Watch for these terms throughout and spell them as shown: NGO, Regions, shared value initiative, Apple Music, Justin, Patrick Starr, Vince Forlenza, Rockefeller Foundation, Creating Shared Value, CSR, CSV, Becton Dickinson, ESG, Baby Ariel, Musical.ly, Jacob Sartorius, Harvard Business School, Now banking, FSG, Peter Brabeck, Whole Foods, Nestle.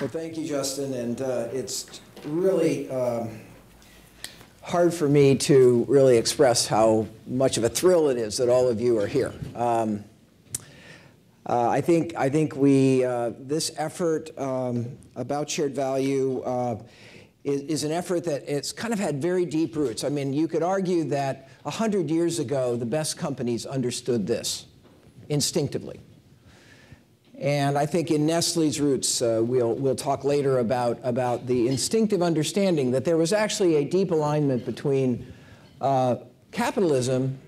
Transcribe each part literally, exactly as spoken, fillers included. Well, thank you, Justin. And uh, it's really um, hard for me to really express how much of a thrill it is that all of you are here. Um, uh, I think I think we uh, this effort um, about shared value uh, is, is an effort that it's kind of had very deep roots. I mean, you could argue that a hundred years ago, the best companies understood this instinctively. And I think in Nestle's roots, uh, we'll, we'll talk later about, about the instinctive understanding that there was actually a deep alignment between uh, capitalism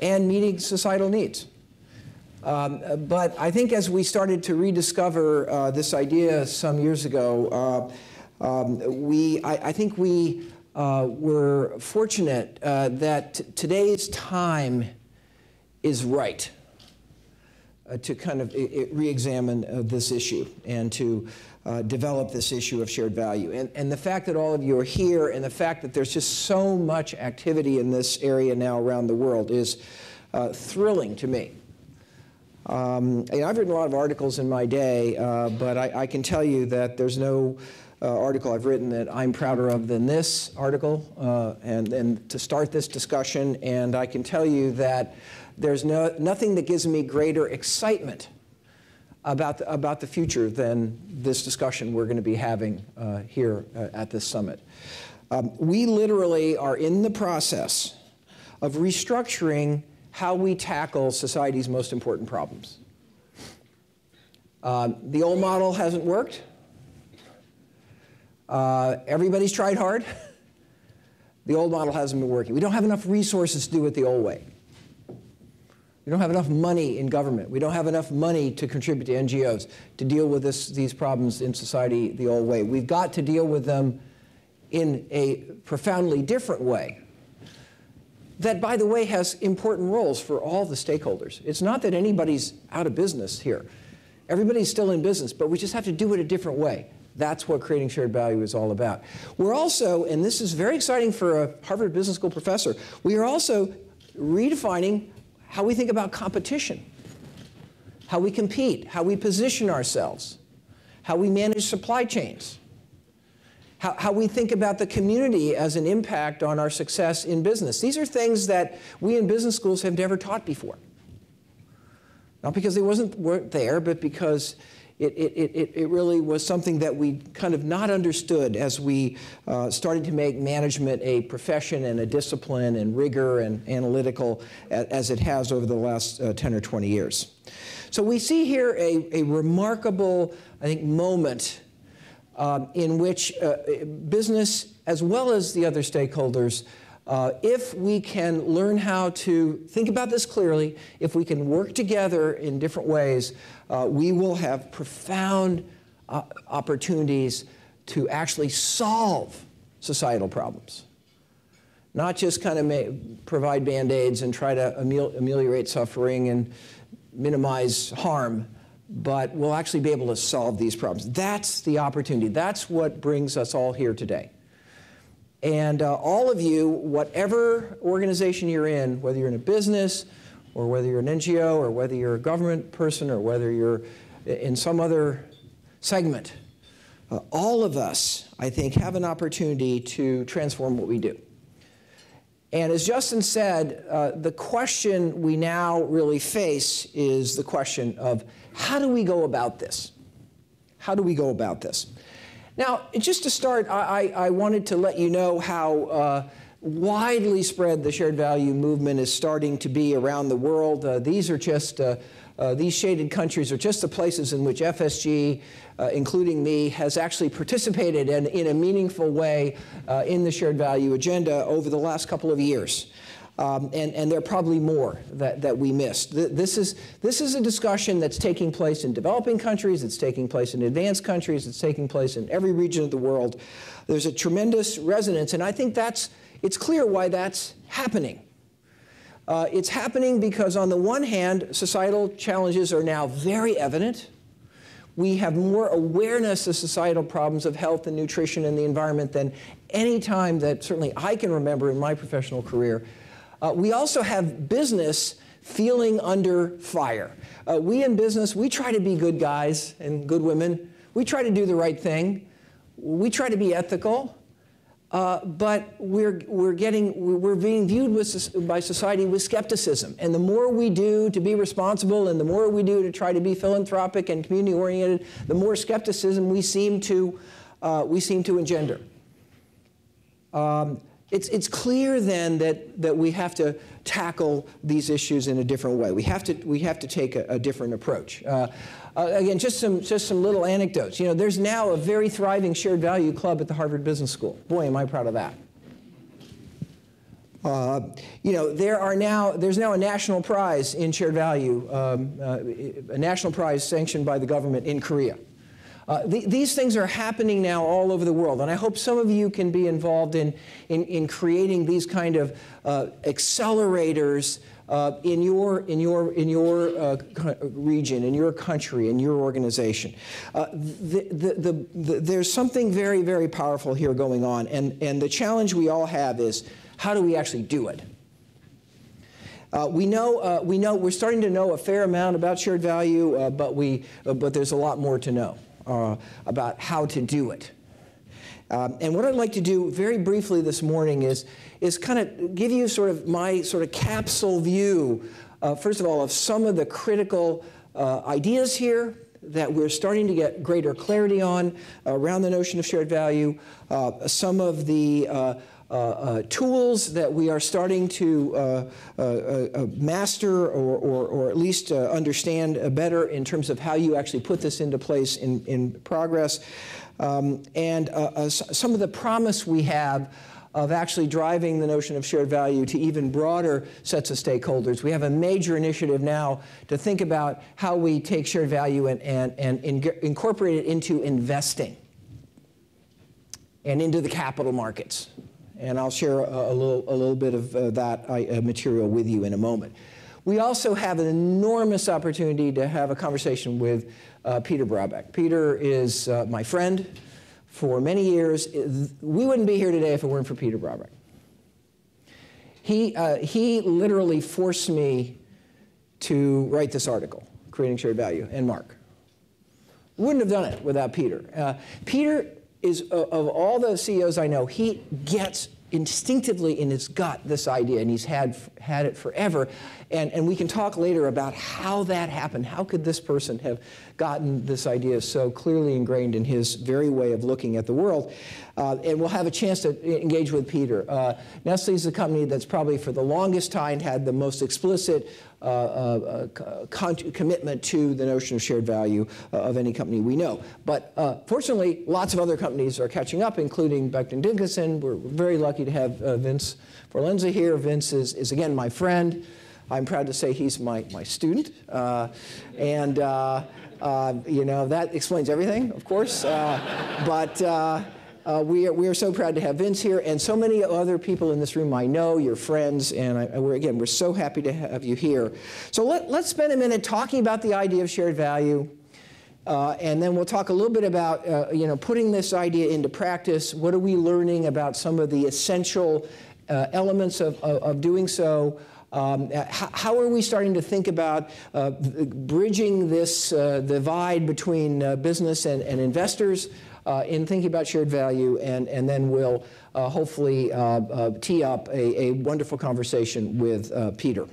and meeting societal needs. Um, but I think as we started to rediscover uh, this idea some years ago, uh, um, we, I, I think we uh, were fortunate uh, that t today's time is right. Uh, to kind of re-examine uh, this issue and to uh, develop this issue of shared value. And, and the fact that all of you are here and the fact that there's just so much activity in this area now around the world is uh, thrilling to me. Um, and I've written a lot of articles in my day, uh, but I, I can tell you that there's no uh, article I've written that I'm prouder of than this article uh, and, and to start this discussion. And I can tell you that there's no, nothing that gives me greater excitement about the, about the future than this discussion we're going to be having uh, here uh, at this summit. Um, we literally are in the process of restructuring how we tackle society's most important problems. Um, the old model hasn't worked. Uh, everybody's tried hard. The old model hasn't been working. We don't have enough resources to do it the old way. We don't have enough money in government. We don't have enough money to contribute to N G Os to deal with this, these problems in society the old way. We've got to deal with them in a profoundly different way that, by the way, has important roles for all the stakeholders. It's not that anybody's out of business here. Everybody's still in business, but we just have to do it a different way. That's what creating shared value is all about. We're also, and this is very exciting for a Harvard Business School professor, we are also redefining how we think about competition, how we compete, how we position ourselves, how we manage supply chains, how, how we think about the community as an impact on our success in business. These are things that we in business schools have never taught before. Not because they wasn't, weren't there, but because it, it, it, it really was something that we kind of not understood as we uh, started to make management a profession and a discipline and rigor and analytical as it has over the last uh, ten or twenty years. So we see here a, a remarkable, I think, moment um, in which uh, business as well as the other stakeholders, uh, if we can learn how to think about this clearly, if we can work together in different ways, Uh, we will have profound uh, opportunities to actually solve societal problems, not just kind of provide Band-Aids and try to amel ameliorate suffering and minimize harm, but we'll actually be able to solve these problems. That's the opportunity. That's what brings us all here today. And uh, all of you, whatever organization you're in, whether you're in a business, or whether you're an N G O, or whether you're a government person, or whether you're in some other segment, uh, all of us, I think, have an opportunity to transform what we do. And as Justin said, uh, the question we now really face is the question of how do we go about this? How do we go about this? Now, just to start, I, I, I wanted to let you know how uh, widely spread the shared value movement is starting to be around the world. Uh, these are just, uh, uh, these shaded countries are just the places in which F S G, uh, including me, has actually participated in, in a meaningful way uh, in the shared value agenda over the last couple of years. Um, and, and there are probably more that, that we missed. Th this, is, this is a discussion that's taking place in developing countries, it's taking place in advanced countries, it's taking place in every region of the world. There's a tremendous resonance, and I think that's it's clear why that's happening. Uh, it's happening because, on the one hand, societal challenges are now very evident. We have more awareness of societal problems of health and nutrition and the environment than any time that certainly I can remember in my professional career. Uh, we also have business feeling under fire. Uh, we in business, we try to be good guys and good women. We try to do the right thing. We try to be ethical. Uh, but we're, we're, getting, we're being viewed with, by society with skepticism. And the more we do to be responsible and the more we do to try to be philanthropic and community-oriented, the more skepticism we seem to, uh, we seem to engender. Um, it's, it's clear then that, that we have to tackle these issues in a different way. We have to, we have to take a, a different approach. Uh, uh, again, just some, just some little anecdotes. You know, there's now a very thriving shared value club at the Harvard Business School. Boy, am I proud of that. Uh, you know, there are now, there's now a national prize in shared value, um, uh, a national prize sanctioned by the government in Korea. Uh, the, these things are happening now all over the world, and I hope some of you can be involved in, in, in creating these kind of uh, accelerators uh, in your, in your, in your uh, region, in your country, in your organization. Uh, the, the, the, the, there's something very, very powerful here going on, and, and the challenge we all have is, how do we actually do it? Uh, we know, uh, we know, we're starting to know a fair amount about shared value, uh, but, we, uh, but there's a lot more to know. Uh, about how to do it. Um, and what I'd like to do very briefly this morning is, is kind of give you sort of my sort of capsule view, uh, first of all, of some of the critical uh, ideas here that we're starting to get greater clarity on uh, around the notion of shared value, uh, some of the uh, Uh, uh, tools that we are starting to uh, uh, uh, master or, or, or at least uh, understand better in terms of how you actually put this into place in, in progress, um, and uh, uh, some of the promise we have of actually driving the notion of shared value to even broader sets of stakeholders. We have a major initiative now to think about how we take shared value and, and, and in- incorporate it into investing and into the capital markets. And I'll share a, a, little, a little bit of uh, that uh, material with you in a moment. We also have an enormous opportunity to have a conversation with uh, Peter Brabeck. Peter is uh, my friend for many years. We wouldn't be here today if it weren't for Peter Brabeck. He, uh, he literally forced me to write this article, Creating Shared Value, and Mark. Wouldn't have done it without Peter. Uh, Peter is, of all the C E Os I know, he gets instinctively in his gut this idea, and he's had, had it forever. And, and we can talk later about how that happened. How could this person have gotten this idea so clearly ingrained in his very way of looking at the world? Uh, and we'll have a chance to engage with Peter. Uh, Nestle is a company that's probably for the longest time had the most explicit uh, uh, uh, con commitment to the notion of shared value uh, of any company we know. But uh, fortunately, lots of other companies are catching up, including Becton Dickinson. We're very lucky to have uh, Vince Forlenza here. Vince is, is, again, my friend. I'm proud to say he's my, my student. Uh, and, uh, uh, you know, that explains everything, of course. Uh, but uh, uh, we, are, we are so proud to have Vince here and so many other people in this room I know, your friends, and, I, and we're, again, we're so happy to have you here. So let, let's spend a minute talking about the idea of shared value. Uh, and then we'll talk a little bit about, uh, you know, putting this idea into practice. What are we learning about some of the essential uh, elements of, of, of doing so? Um, how are we starting to think about uh, bridging this uh, divide between uh, business and, and investors uh, in thinking about shared value? And, and then we'll uh, hopefully uh, uh, tee up a, a wonderful conversation with uh, Peter.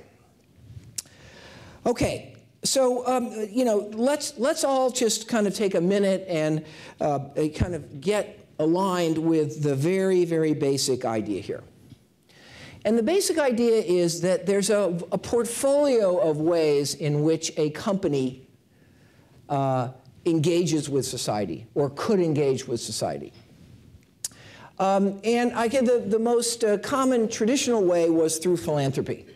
Okay. So, um, you know, let's, let's all just kind of take a minute and uh, kind of get aligned with the very, very basic idea here. And the basic idea is that there's a, a portfolio of ways in which a company uh, engages with society or could engage with society. Um, and I think the, the most uh, common traditional way was through philanthropy.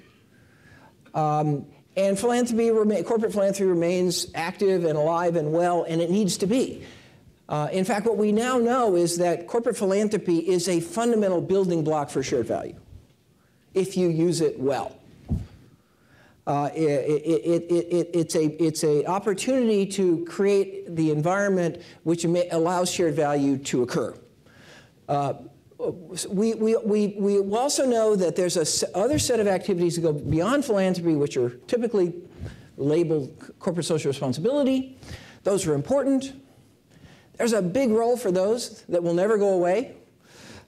Um, and philanthropy, corporate philanthropy remains active and alive and well, and it needs to be. Uh, in fact, what we now know is that corporate philanthropy is a fundamental building block for shared value, if you use it well. Uh, it, it, it, it, it's a, it's a opportunity to create the environment which may allow shared value to occur. Uh, we, we, we, we also know that there's a other set of activities that go beyond philanthropy, which are typically labeled corporate social responsibility. Those are important. There's a big role for those that will never go away.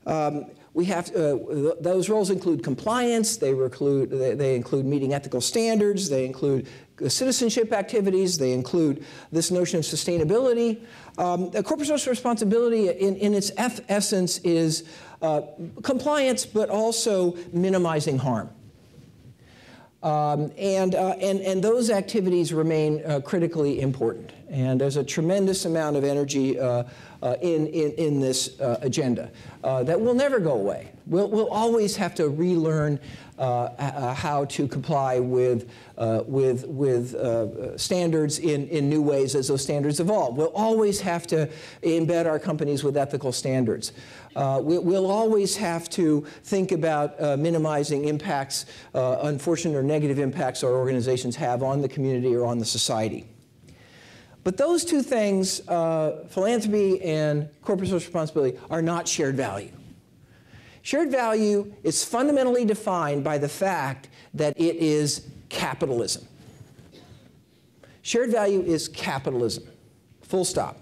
Um, we have uh, th those roles include compliance. They include they, they include meeting ethical standards. They include citizenship activities. They include this notion of sustainability. Um, corporate social responsibility, in, in its F essence, is uh, compliance, but also minimizing harm. Um, and, uh, and, and those activities remain uh, critically important. And there's a tremendous amount of energy uh, uh, in, in, in this uh, agenda uh, that will never go away. We'll, we'll always have to relearn uh, uh, how to comply with, uh, with, with uh, standards in, in new ways as those standards evolve. We'll always have to embed our companies with ethical standards. Uh, we, we'll always have to think about uh, minimizing impacts, uh, unfortunate or negative impacts our organizations have on the community or on the society. But those two things, uh, philanthropy and corporate social responsibility, are not shared value. Shared value is fundamentally defined by the fact that it is capitalism. Shared value is capitalism, full stop.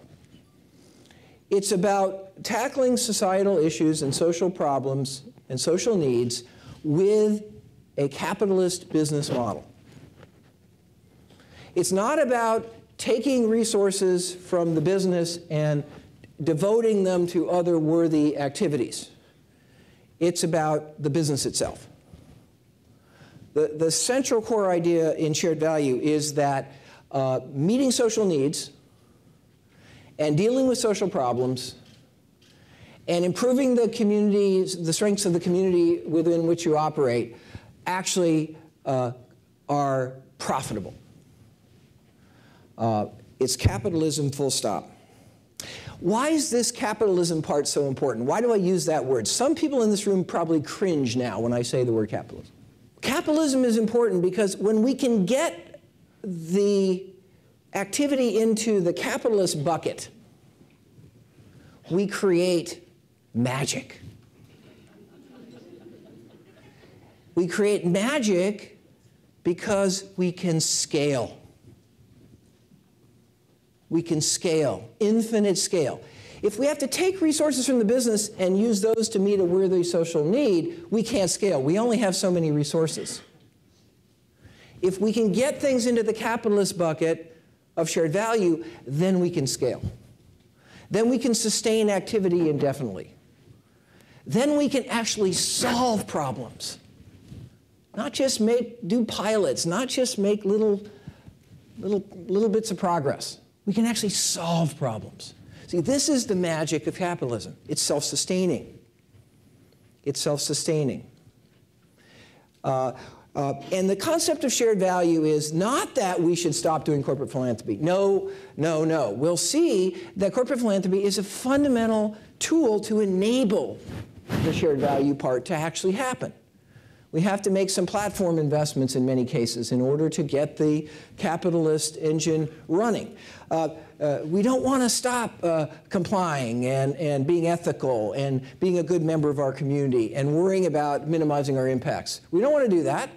It's about tackling societal issues and social problems and social needs with a capitalist business model. It's not about taking resources from the business and devoting them to other worthy activities. It's about the business itself. The, the central core idea in shared value is that uh, meeting social needs and dealing with social problems and improving the communities, the strengths of the community within which you operate, actually uh, are profitable. Uh, it's capitalism, full stop. Why is this capitalism part so important? Why do I use that word? Some people in this room probably cringe now when I say the word capitalism. Capitalism is important because when we can get the activity into the capitalist bucket, we create magic. We create magic because we can scale. We can scale, infinite scale. If we have to take resources from the business and use those to meet a worthy social need, we can't scale. We only have so many resources. If we can get things into the capitalist bucket of shared value, then we can scale. Then we can sustain activity indefinitely. Then we can actually solve problems. Not just make, do pilots, not just make little, little, little bits of progress. We can actually solve problems. See, this is the magic of capitalism. It's self-sustaining. It's self-sustaining. Uh, uh, and the concept of shared value is not that we should stop doing corporate philanthropy. No, no, no. We'll see that corporate philanthropy is a fundamental tool to enable the shared value part to actually happen. We have to make some platform investments in many cases in order to get the capitalist engine running. Uh, uh, we don't want to stop uh, complying and, and being ethical and being a good member of our community and worrying about minimizing our impacts. We don't want to do that.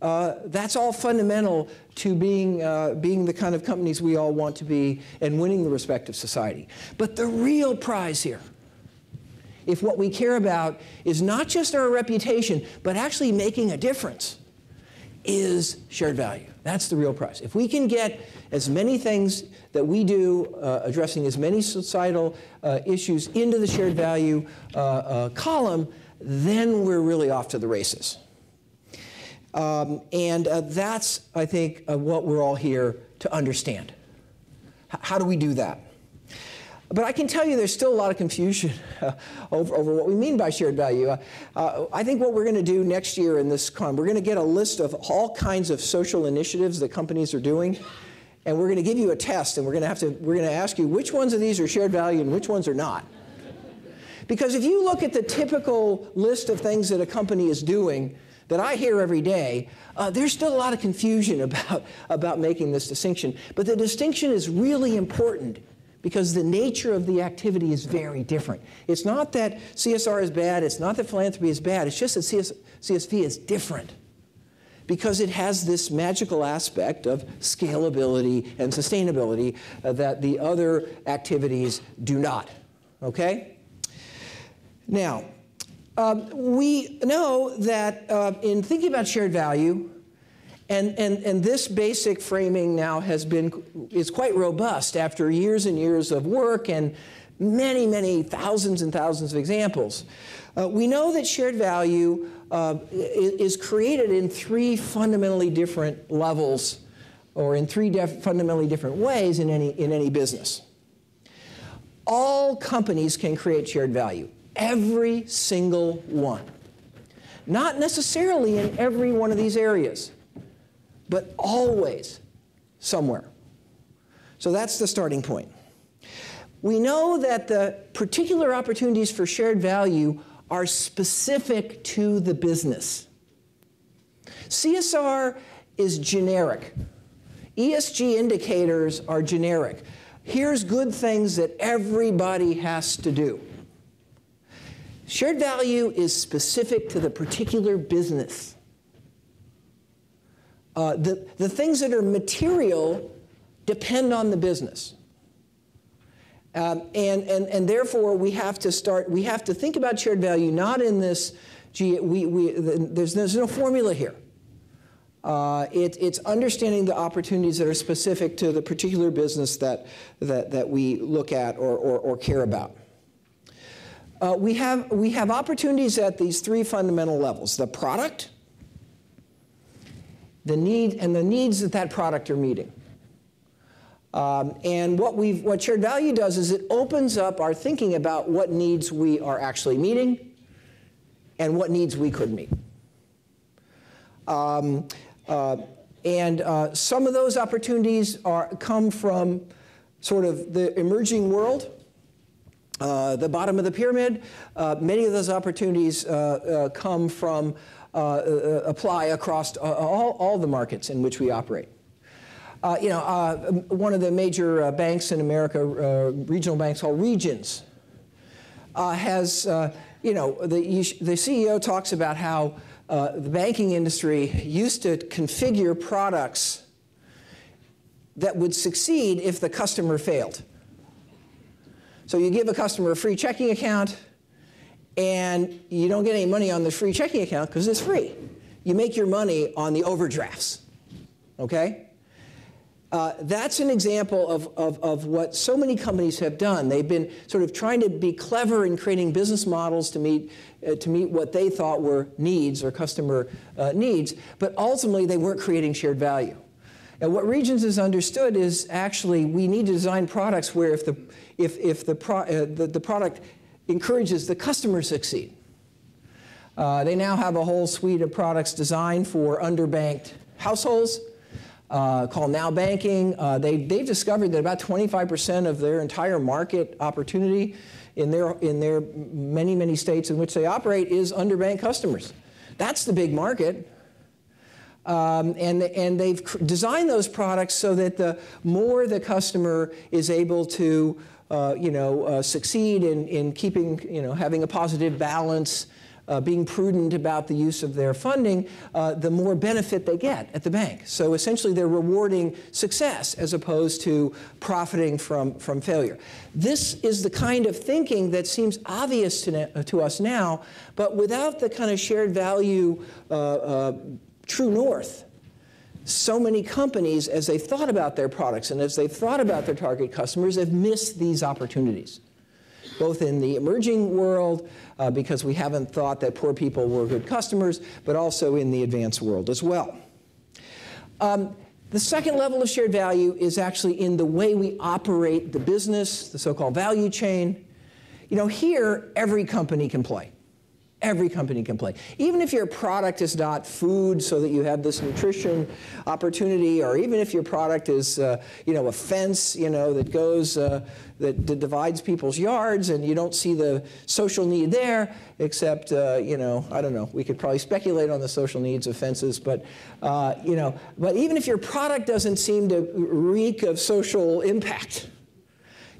Uh, that's all fundamental to being, uh, being the kind of companies we all want to be and winning the respect of society. But the real prize here, if what we care about is not just our reputation, but actually making a difference, is shared value. That's the real prize. If we can get as many things that we do, uh, addressing as many societal uh, issues into the shared value uh, uh, column, then we're really off to the races. Um, and uh, that's, I think, uh, what we're all here to understand. H- how do we do that? But I can tell you there's still a lot of confusion uh, over, over what we mean by shared value. Uh, uh, I think what we're going to do next year in this con, we're going to get a list of all kinds of social initiatives that companies are doing. And we're going to give you a test, and we're going to have to, we're going to ask you which ones of these are shared value and which ones are not. Because if you look at the typical list of things that a company is doing that I hear every day, uh, there's still a lot of confusion about, about making this distinction. But the distinction is really important, because the nature of the activity is very different. It's not that C S R is bad. It's not that philanthropy is bad. It's just that C S V is different. because it has this magical aspect of scalability and sustainability uh, that the other activities do not. Okay? Now, um, we know that uh, in thinking about shared value, And, and, and this basic framing now has been, is quite robust after years and years of work and many, many thousands and thousands of examples. Uh, we know that shared value uh, is created in three fundamentally different levels or in three def- fundamentally different ways in any, in any business. All companies can create shared value, every single one. Not necessarily in every one of these areas, but always somewhere. So that's the starting point. We know that the particular opportunities for shared value are specific to the business. C S R is generic. E S G indicators are generic. Here's good things that everybody has to do. Shared value is specific to the particular business. Uh, the, the things that are material depend on the business. Um, and, and, and therefore, we have to start, we have to think about shared value not in this, gee, we, we, there's, there's no formula here. Uh, it, it's understanding the opportunities that are specific to the particular business that, that, that we look at or, or, or care about. Uh, we have, we have opportunities at these three fundamental levels, the product, the need, and the needs that that product are meeting. Um, and what, we've, what shared value does is it opens up our thinking about what needs we are actually meeting and what needs we could meet. Um, uh, and uh, some of those opportunities are, come from sort of the emerging world, uh, the bottom of the pyramid. Uh, many of those opportunities uh, uh, come from Uh, uh, apply across uh, all, all the markets in which we operate. Uh, you know, uh, one of the major uh, banks in America, uh, regional banks called Regions, uh, has, uh, you know, the, the C E O talks about how uh, the banking industry used to configure products that would succeed if the customer failed. So you give a customer a free checking account, and you don't get any money on the free checking account because it's free. You make your money on the overdrafts, okay? Uh, that's an example of, of, of what so many companies have done. They've been sort of trying to be clever in creating business models to meet, uh, to meet what they thought were needs or customer uh, needs, but ultimately they weren't creating shared value. And what Regions has understood is actually we need to design products where if the, if, if the, pro, uh, the, the product encourages the customer to succeed. Uh, they now have a whole suite of products designed for underbanked households uh, called Now Banking. Uh, they, they've discovered that about twenty-five percent of their entire market opportunity in their, in their many, many states in which they operate is underbanked customers. That's the big market. Um, and, and they've designed those products so that the more the customer is able to Uh, you know, uh, succeed in, in keeping, you know, having a positive balance, uh, being prudent about the use of their funding, uh, the more benefit they get at the bank. So essentially they're rewarding success as opposed to profiting from, from failure. This is the kind of thinking that seems obvious to, to us now, but without the kind of shared value uh, uh, true north, so many companies, as they've thought about their products and as they've thought about their target customers, have missed these opportunities, both in the emerging world, uh, because we haven't thought that poor people were good customers, but also in the advanced world as well. Um, the second level of shared value is actually in the way we operate the business, the so-called value chain. You know, here, every company can play. Every company can play. Even if your product is not food so that you have this nutrition opportunity, or even if your product is uh, you know, a fence you know, that goes, uh, that, that divides people's yards and you don't see the social need there, except, uh, you know, I don't know, we could probably speculate on the social needs of fences, but, uh, you know, but even if your product doesn't seem to reek of social impact,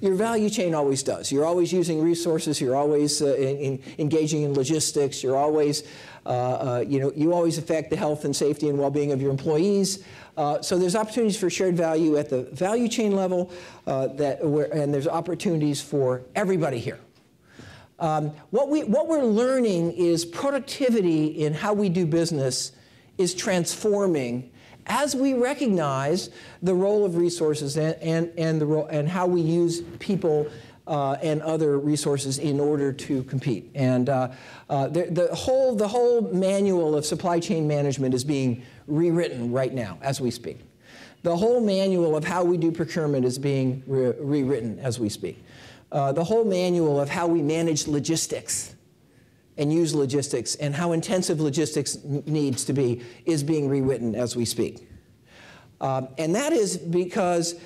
your value chain always does. You're always using resources. You're always uh, in, in engaging in logistics. You're always, uh, uh, you know, you always affect the health and safety and well-being of your employees. Uh, so there's opportunities for shared value at the value chain level, uh, that where, and there's opportunities for everybody here. Um, what, we, what we're learning is productivity in how we do business is transforming as we recognize the role of resources and, and, and, the role, and how we use people uh, and other resources in order to compete. And uh, uh, the, the, whole, the whole manual of supply chain management is being rewritten right now as we speak. The whole manual of how we do procurement is being re rewritten as we speak. Uh, the whole manual of how we manage logistics and use logistics and how intensive logistics needs to be is being rewritten as we speak. Um, and that is because,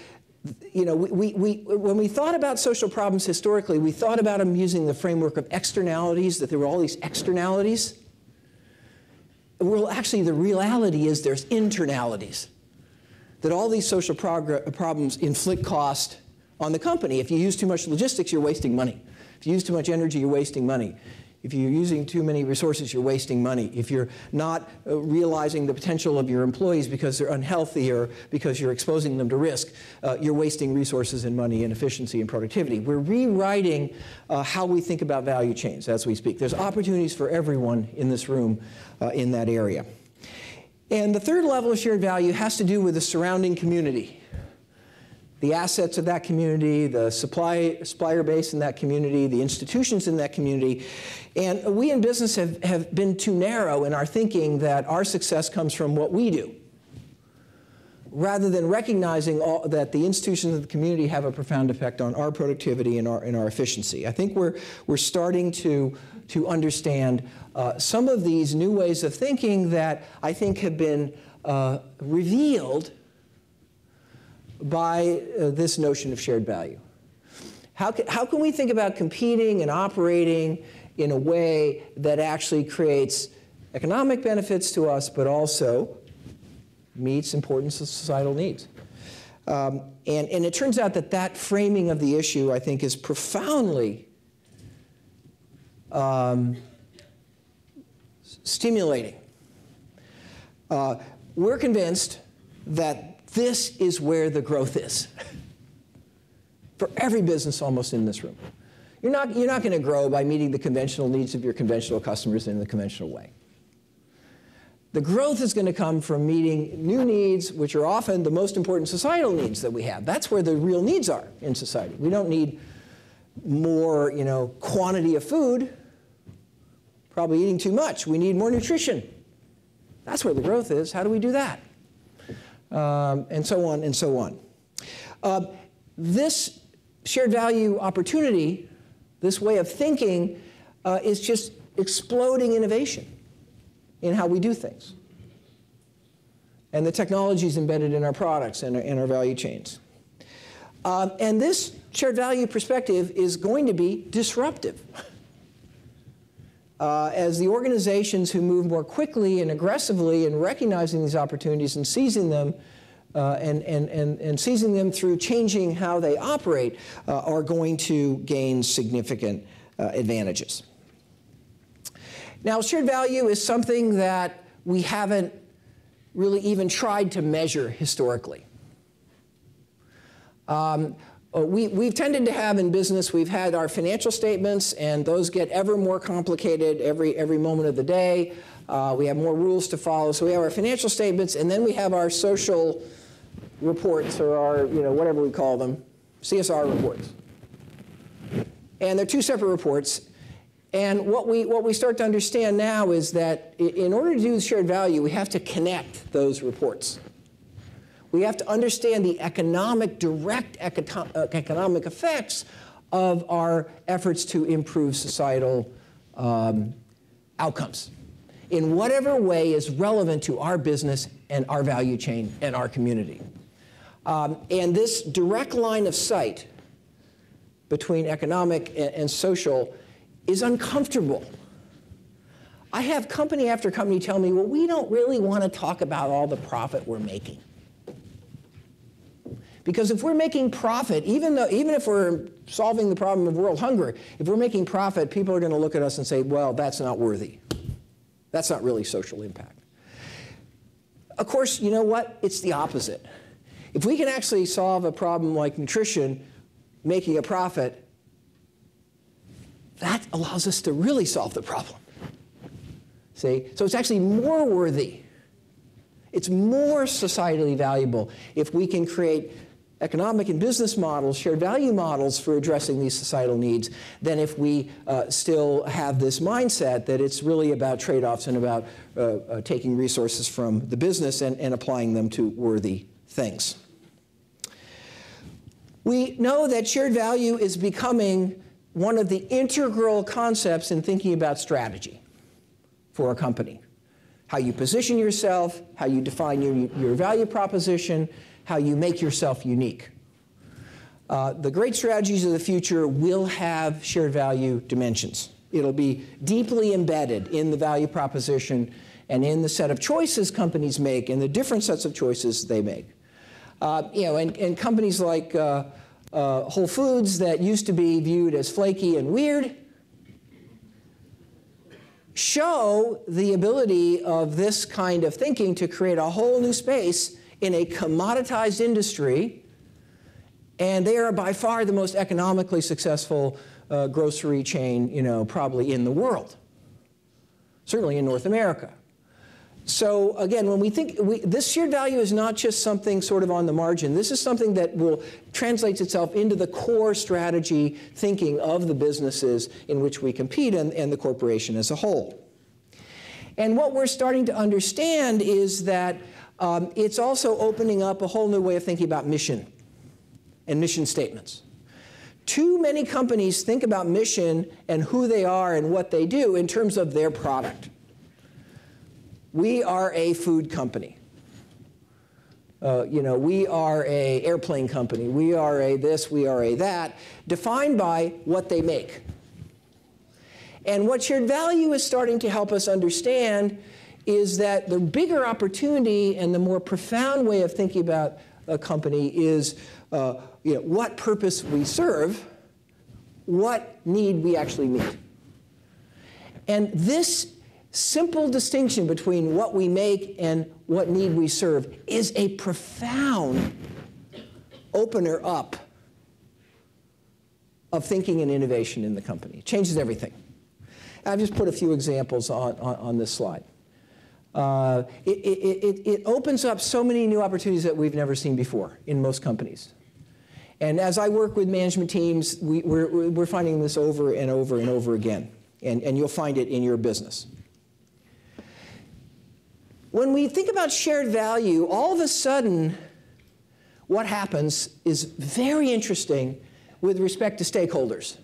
you know, we, we, we, when we thought about social problems historically, we thought about them using the framework of externalities, that there were all these externalities. Well, actually, the reality is there's internalities, that all these social problems inflict cost on the company. If you use too much logistics, you're wasting money. If you use too much energy, you're wasting money. If you're using too many resources, you're wasting money. If you're not uh, realizing the potential of your employees because they're unhealthy or because you're exposing them to risk, uh, you're wasting resources and money and efficiency and productivity. We're rewriting uh, how we think about value chains as we speak. There's opportunities for everyone in this room uh, in that area. And the third level of shared value has to do with the surrounding community. The assets of that community, the supply, supplier base in that community, the institutions in that community. And we in business have, have been too narrow in our thinking that our success comes from what we do, rather than recognizing all, that the institutions of the community have a profound effect on our productivity and our, and our efficiency. I think we're, we're starting to, to understand uh, some of these new ways of thinking that I think have been uh, revealed by uh, this notion of shared value. How can, how can we think about competing and operating in a way that actually creates economic benefits to us, but also meets important societal needs? Um, and, and it turns out that that framing of the issue, I think, is profoundly um, stimulating. Uh, we're convinced that this is where the growth is for every business almost in this room. You're not, you're not going to grow by meeting the conventional needs of your conventional customers in the conventional way. The growth is going to come from meeting new needs, which are often the most important societal needs that we have. That's where the real needs are in society. We don't need more, you know, quantity of food, probably eating too much. We need more nutrition. That's where the growth is. How do we do that? Um, and so on and so on. Uh, this shared value opportunity, this way of thinking, uh, is just exploding innovation in how we do things, and the technologies embedded in our products and our, and our value chains. Um, and this shared value perspective is going to be disruptive. Uh, as the organizations who move more quickly and aggressively in recognizing these opportunities and seizing them, uh, and, and, and, and seizing them through changing how they operate, uh, are going to gain significant uh, advantages. Now, shared value is something that we haven't really even tried to measure historically. Um, We, we've tended to have in business, we've had our financial statements, and those get ever more complicated every, every moment of the day. Uh, we have more rules to follow. So we have our financial statements, and then we have our social reports, or our, you know, whatever we call them, C S R reports. And they're two separate reports. And what we, what we start to understand now is that in order to do shared value, we have to connect those reports. We have to understand the economic, direct economic effects of our efforts to improve societal um, outcomes in whatever way is relevant to our business and our value chain and our community. Um, and this direct line of sight between economic and, and social is uncomfortable. I have company after company tell me, well, we don't really want to talk about all the profit we're making, Because if we're making profit, even though, even if we're solving the problem of world hunger, if we're making profit, people are going to look at us and say, well, that's not worthy. That's not really social impact. Of course, you know what? It's the opposite. If we can actually solve a problem like nutrition, making a profit, that allows us to really solve the problem. See? So it's actually more worthy. It's more societally valuable if we can create economic and business models, shared value models for addressing these societal needs than if we uh, still have this mindset that it's really about trade-offs and about uh, uh, taking resources from the business and, and applying them to worthy things. We know that shared value is becoming one of the integral concepts in thinking about strategy for a company. How you position yourself, how you define your, your value proposition, how you make yourself unique. Uh, the great strategies of the future will have shared value dimensions. It'll be deeply embedded in the value proposition and in the set of choices companies make and the different sets of choices they make. Uh, you know, and, and companies like uh, uh, Whole Foods that used to be viewed as flaky and weird show the ability of this kind of thinking to create a whole new space in a commoditized industry, and they are by far the most economically successful uh, grocery chain, you know, probably in the world, certainly in North America. So again, when we think, we, this shared value is not just something sort of on the margin. This is something that will translates itself into the core strategy thinking of the businesses in which we compete and, and the corporation as a whole. And what we're starting to understand is that um, it's also opening up a whole new way of thinking about mission and mission statements. Too many companies think about mission and who they are and what they do in terms of their product. We are a food company. Uh, you know, we are a airplane company. We are a this, we are a that, defined by what they make. And what shared value is starting to help us understand is that the bigger opportunity and the more profound way of thinking about a company is uh, you know, what purpose we serve, what need we actually meet. And this simple distinction between what we make and what need we serve is a profound opener up of thinking and innovation in the company. It changes everything. I've just put a few examples on, on, on this slide. Uh, it, it, it, it opens up so many new opportunities that we've never seen before in most companies. And as I work with management teams, we, we're, we're finding this over and over and over again. And, and you'll find it in your business. When we think about shared value, all of a sudden, what happens is very interesting with respect to stakeholders.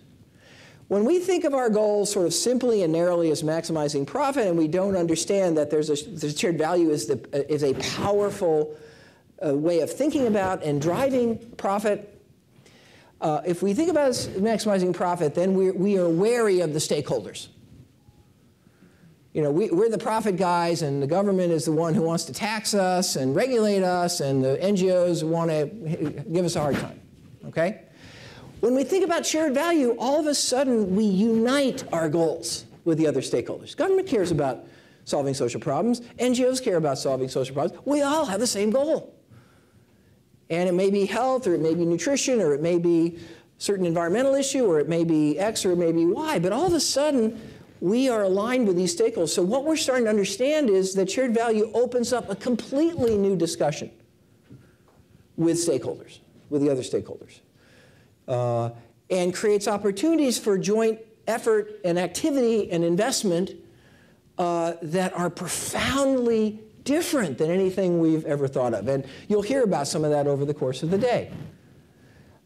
When we think of our goals sort of simply and narrowly as maximizing profit, and we don't understand that there's a the shared value is, the, is a powerful uh, way of thinking about and driving profit, uh, if we think about as maximizing profit, then we're, we are wary of the stakeholders. You know, we, we're the profit guys, and the government is the one who wants to tax us and regulate us, and the N G Os want to give us a hard time, okay? When we think about shared value, all of a sudden we unite our goals with the other stakeholders. Government cares about solving social problems. N G Os care about solving social problems. We all have the same goal. And it may be health, or it may be nutrition, or it may be a certain environmental issue, or it may be X, or it may be Y, but all of a sudden, we are aligned with these stakeholders. So what we're starting to understand is that shared value opens up a completely new discussion with stakeholders, with the other stakeholders, uh, and creates opportunities for joint effort and activity and investment uh, that are profoundly different than anything we've ever thought of. And you'll hear about some of that over the course of the day.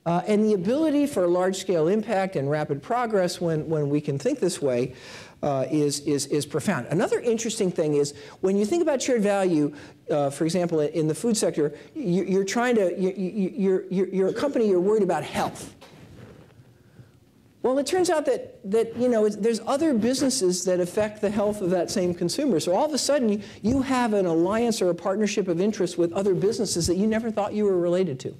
Uh, and the ability for large-scale impact and rapid progress when, when we can think this way uh, is, is, is profound. Another interesting thing is when you think about shared value, uh, for example, in the food sector, you, you're trying to, you, you, you're, you're a company, you're worried about health. Well, it turns out that, that you know, there's other businesses that affect the health of that same consumer. So all of a sudden, you, you have an alliance or a partnership of interest with other businesses that you never thought you were related to.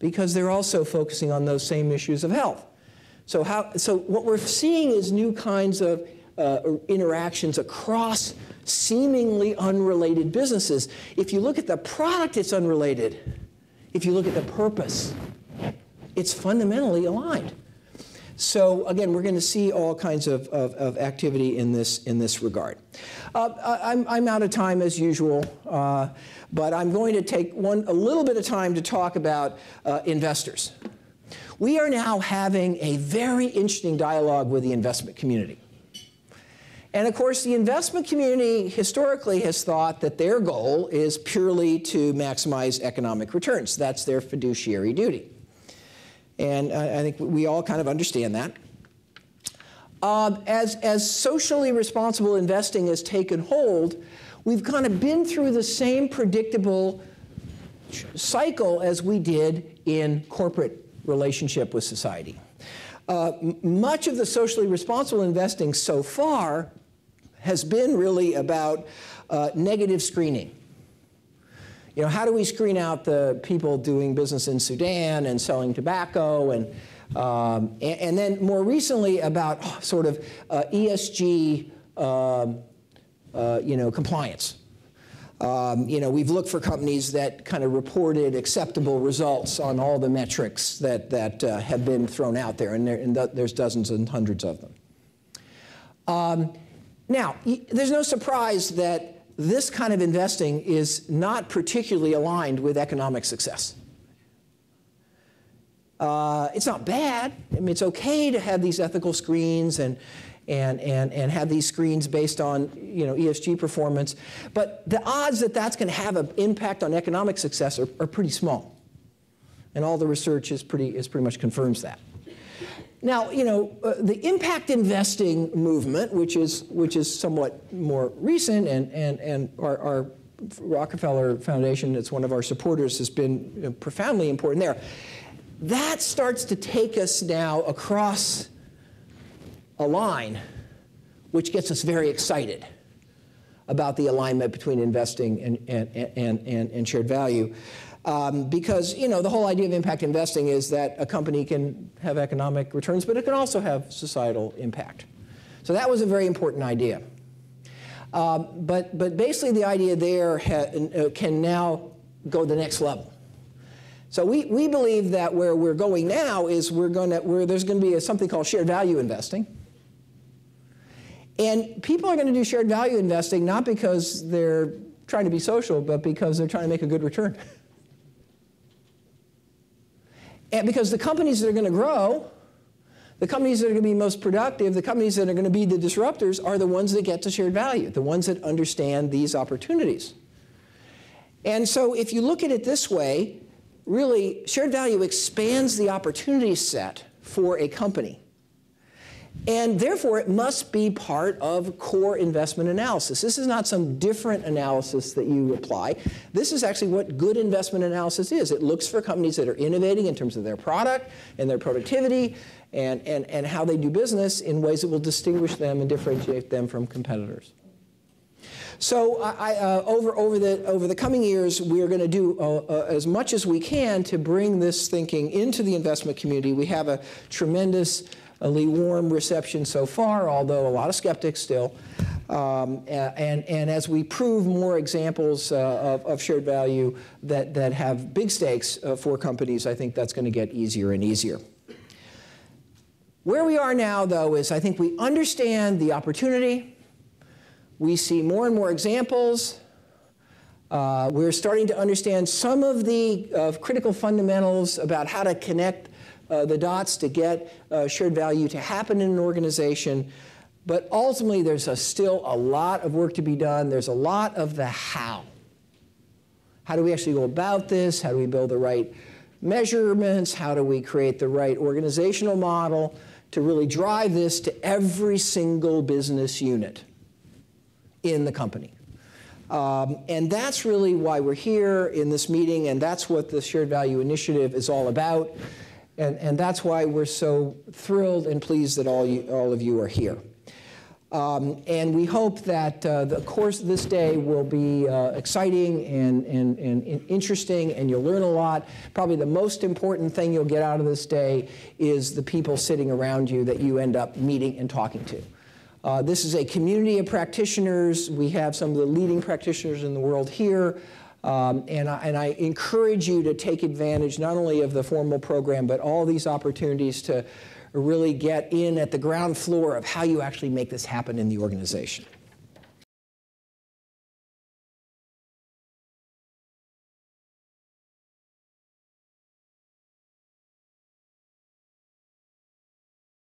because they're also focusing on those same issues of health. So, how, so what we're seeing is new kinds of uh, interactions across seemingly unrelated businesses. If you look at the product, it's unrelated. If you look at the purpose, it's fundamentally aligned. So again, we're going to see all kinds of, of, of activity in this, in this regard. Uh, I'm, I'm out of time as usual, uh, but I'm going to take one, a little bit of time to talk about uh, investors. We are now having a very interesting dialogue with the investment community. And of course, the investment community historically has thought that their goal is purely to maximize economic returns. That's their fiduciary duty. And I think we all kind of understand that. Uh, as, as socially responsible investing has taken hold, we've kind of been through the same predictable cycle as we did in corporate relationship with society. Uh, much of the socially responsible investing so far has been really about uh, negative screening. You know, how do we screen out the people doing business in Sudan and selling tobacco, and um, and, and then more recently about oh, sort of uh, E S G, uh, uh, you know, compliance. Um, you know, we've looked for companies that kind of reported acceptable results on all the metrics that, that uh, have been thrown out there, and, there, and th there's dozens and hundreds of them. Um, now, there's no surprise that this kind of investing is not particularly aligned with economic success. Uh, it's not bad. I mean, it's okay to have these ethical screens and, and, and, and have these screens based on, you know, E S G performance. But the odds that that's going to have an impact on economic success are, are pretty small. And all the research is pretty, is pretty much confirms that. Now, you know, uh, the impact investing movement, which is, which is somewhat more recent, and, and, and our, our Rockefeller Foundation, that's one of our supporters, has been you know, profoundly important there. That starts to take us now across a line, which gets us very excited about the alignment between investing and, and, and, and, and shared value. Um, because, you know, the whole idea of impact investing is that a company can have economic returns, but it can also have societal impact. So that was a very important idea. Um, but, but basically the idea there ha uh, can now go the next level. So we, we believe that where we're going now is we're going to, where there's going to be a, something called shared value investing. And people are going to do shared value investing not because they're trying to be social, but because they're trying to make a good return. And because the companies that are going to grow, the companies that are going to be most productive, the companies that are going to be the disruptors are the ones that get to shared value, the ones that understand these opportunities. And so if you look at it this way, really shared value expands the opportunity set for a company. And therefore, it must be part of core investment analysis. This is not some different analysis that you apply. This is actually what good investment analysis is. It looks for companies that are innovating in terms of their product and their productivity and, and, and how they do business in ways that will distinguish them and differentiate them from competitors. So I, uh, over, over, the, over the coming years, we are going to do uh, uh, as much as we can to bring this thinking into the investment community. We have a tremendously warm reception so far, although a lot of skeptics still. Um, and, and as we prove more examples uh, of, of shared value that, that have big stakes uh, for companies, I think that's going to get easier and easier. Where we are now, though, is I think we understand the opportunity. We see more and more examples. Uh, we're starting to understand some of the uh, critical fundamentals about how to connect uh, the dots to get uh, shared value to happen in an organization. But ultimately, there's a, still a lot of work to be done. There's a lot of the how. How do we actually go about this? How do we build the right measurements? How do we create the right organizational model to really drive this to every single business unit in the company? Um, and that's really why we're here in this meeting, and that's what the Shared Value Initiative is all about. And, and that's why we're so thrilled and pleased that all, you, all of you are here. Um, and we hope that uh, the course of this day will be uh, exciting and, and, and, and interesting, and you'll learn a lot. Probably the most important thing you'll get out of this day is the people sitting around you that you end up meeting and talking to. Uh, this is a community of practitioners. We have some of the leading practitioners in the world here. Um, and, I, and I encourage you to take advantage not only of the formal program, but all these opportunities to really get in at the ground floor of how you actually make this happen in the organization.